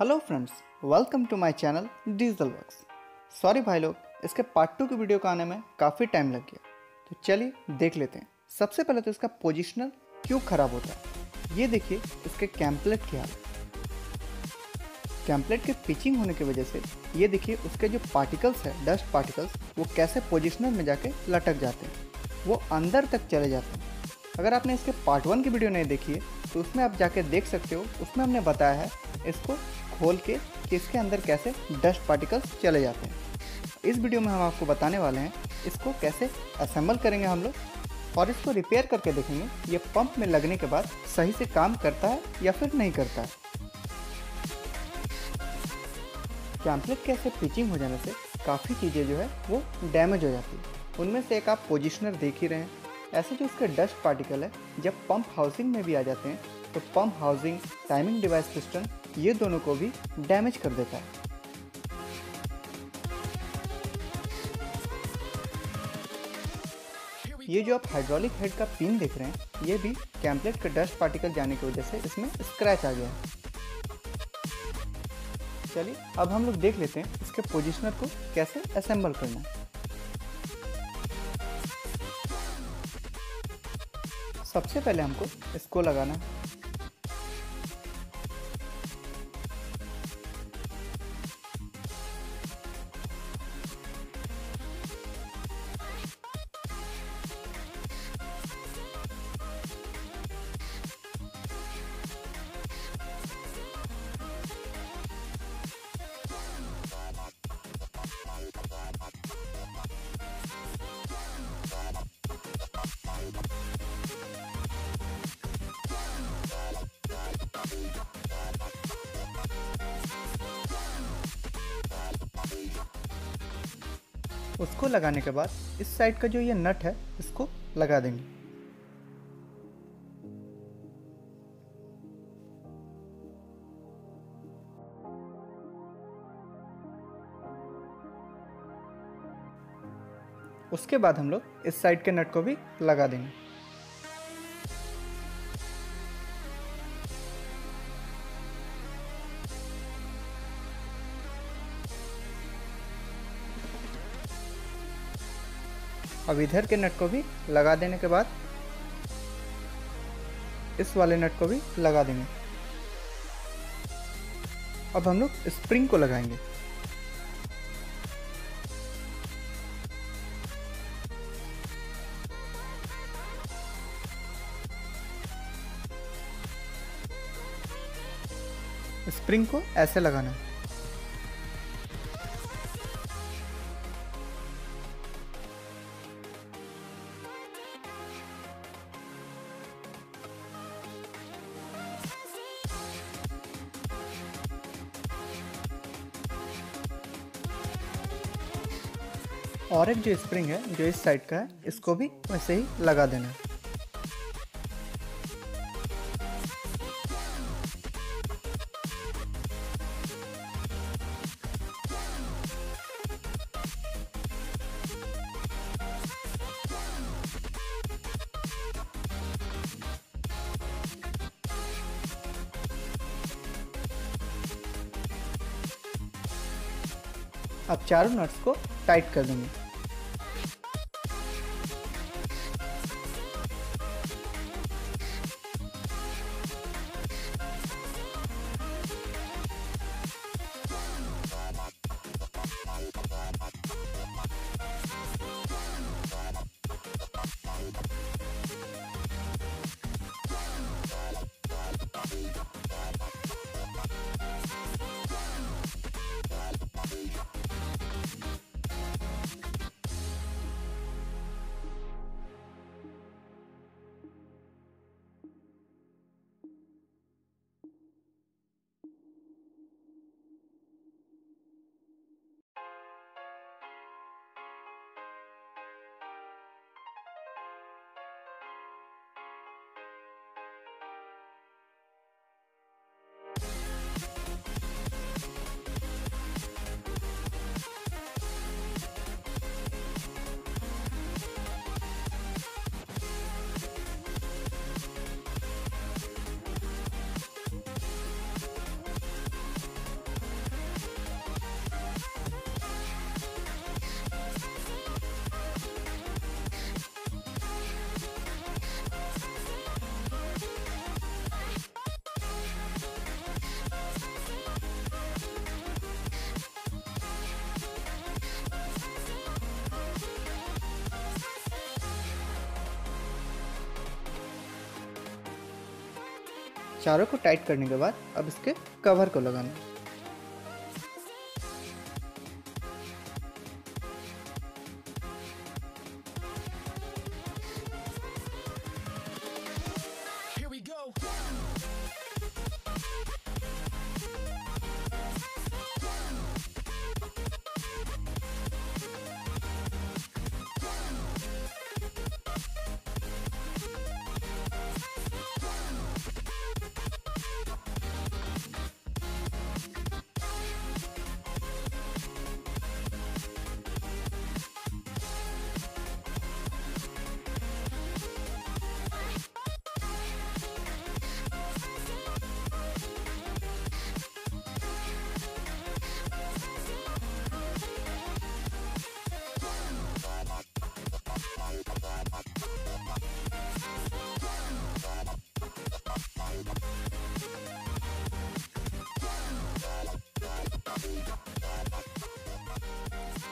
Hello friends, welcome to my channel diesel works. Sorry भाई लोग, इसके पार्ट 2 की वीडियो का आने में काफ़ी टाइम लग गया, तो चलिए देख लेते हैं। सबसे पहले तो इसका पोजिशनर क्यों खराब होता है, ये देखिए। इसके कैम्पलेट के पिचिंग होने की वजह से ये देखिए उसके जो पार्टिकल्स है, डस्ट पार्टिकल्स, वो कैसे पोजिशनर में जाके लटक जाते हैं, वो अंदर तक चले जाते हैं। अगर आपने इसके पार्ट 1 की वीडियो नहीं देखी है तो उसमें आप जाके देख सकते हो। उसमें हमने बताया है इसको खोल के कि इसके अंदर कैसे डस्ट पार्टिकल्स चले जाते हैं। इस वीडियो में हम आपको बताने वाले हैं इसको कैसे असेंबल करेंगे हम लोग, और इसको रिपेयर करके देखेंगे ये पंप में लगने के बाद सही से काम करता है या फिर नहीं करता है। कैम्पलेट के ऐसे पिचिंग हो जाने से काफ़ी चीज़ें जो है वो डैमेज हो जाती है। उनमें से एक आप पोजिशनर देख ही रहे हैं। ऐसे जो इसके डस्ट पार्टिकल है, जब पंप हाउसिंग में भी आ जाते हैं तो pump housing, timing device system, ये दोनों को भी डैमेज कर देता है। ये जो आप हाइड्रोलिक हेड का पिन देख रहे हैं, ये भी कैम्पलेट के डस्ट पार्टिकल जाने की वजह से इसमें स्क्रैच आ गया है। चलिए अब हम लोग देख लेते हैं इसके पोजिशनर को कैसे असेंबल करना है। सबसे पहले हमको इसको लगाना है। उसको लगाने के बाद इस साइड का जो ये नट है इसको लगा देंगे। उसके बाद हम लोग इस साइड के नट को भी लगा देंगे। अब इधर के नट को भी लगा देने के बाद इस वाले नट को भी लगा देंगे। अब हम लोग स्प्रिंग को लगाएंगे। स्प्रिंग को ऐसे लगाना है। और एक जो स्प्रिंग है जो इस साइड का है, इसको भी वैसे ही लगा देना है। अब चारों नट्स को टाइट कर देंगे। चारों को टाइट करने के बाद अब इसके कवर को लगाना है।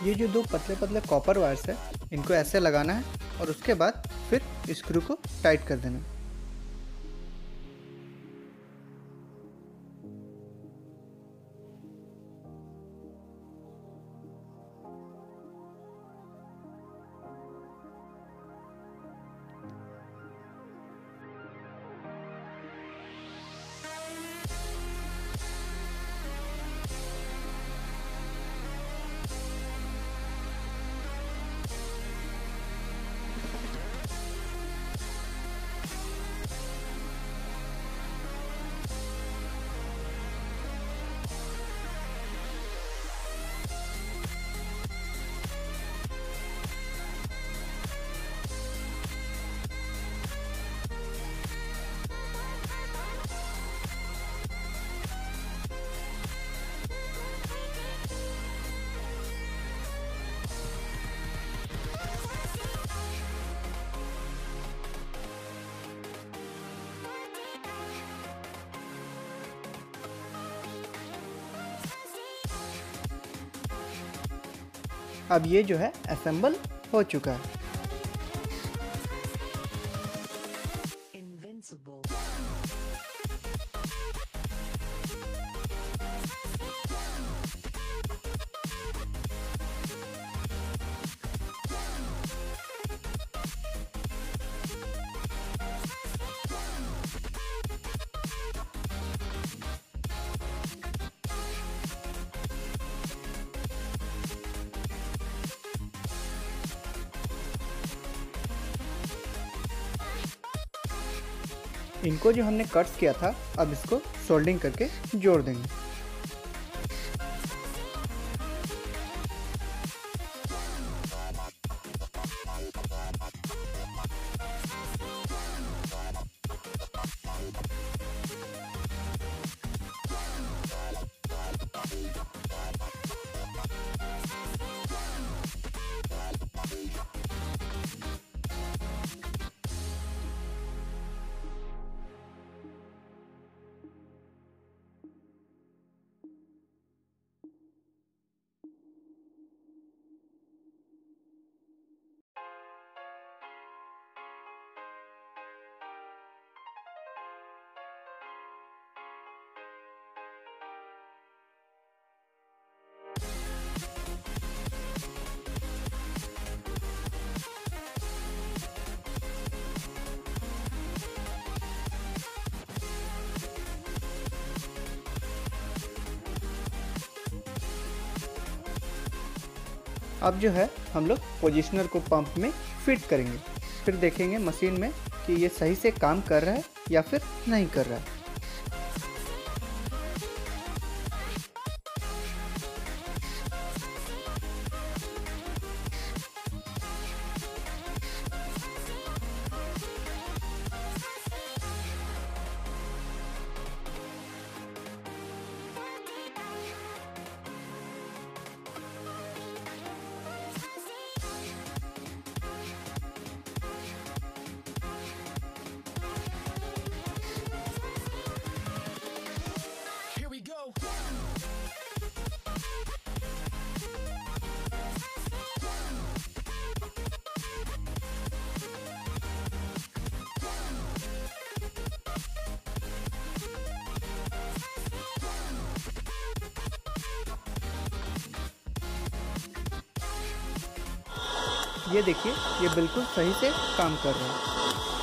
ये जो दो पतले पतले कॉपर वायर्स है इनको ऐसे लगाना है और उसके बाद फिर स्क्रू को टाइट कर देना है। अब ये जो है असेंबल हो चुका है। इनको जो हमने कट्स किया था अब इसको सोल्डिंग करके जोड़ देंगे। अब जो है हम लोग पोजिशनर को पंप में फिट करेंगे, फिर देखेंगे मशीन में कि ये सही से काम कर रहा है या फिर नहीं कर रहा है। ये देखिए ये बिल्कुल सही से काम कर रहा है।